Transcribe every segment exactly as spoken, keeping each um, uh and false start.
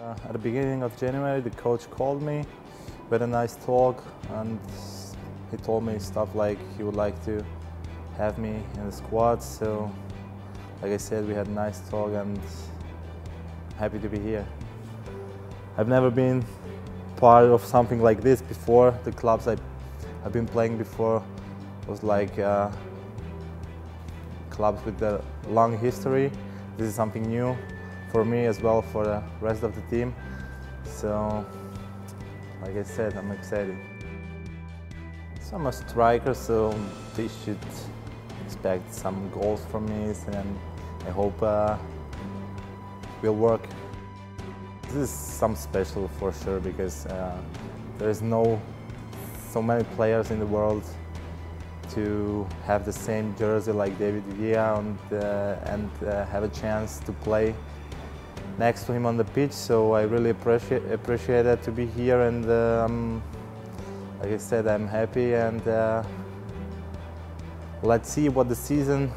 Uh, at the beginning of January, the coach called me, we had a nice talk, and he told me stuff like he would like to have me in the squad. So, like I said, we had a nice talk, and I'm happy to be here. I've never been part of something like this before. The clubs I, I've been playing before was like uh, clubs with a long history. This is something new for me as well, for the rest of the team. So, like I said, I'm excited. So I'm a striker, so they should expect some goals from me, and I hope uh, it will work. This is something special for sure, because uh, there is no so many players in the world to have the same jersey like David Villa and, uh, and uh, have a chance to play next to him on the pitch, so I really appreciate appreciate that to be here, and um, like I said, I'm happy, and uh, let's see what the season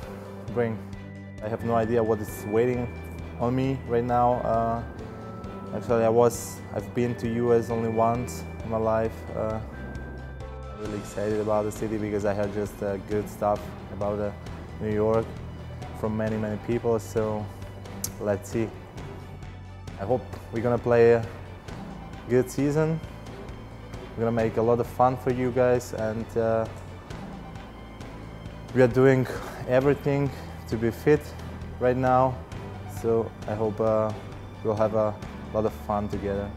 brings. I have no idea what is waiting on me right now. Uh, actually, I was I've been to U S only once in my life. Uh, I'm really excited about the city because I heard just uh, good stuff about uh, New York from many many people. So let's see. I hope we're gonna play a good season. We're gonna make a lot of fun for you guys, and uh, we are doing everything to be fit right now. So I hope uh, we'll have a lot of fun together.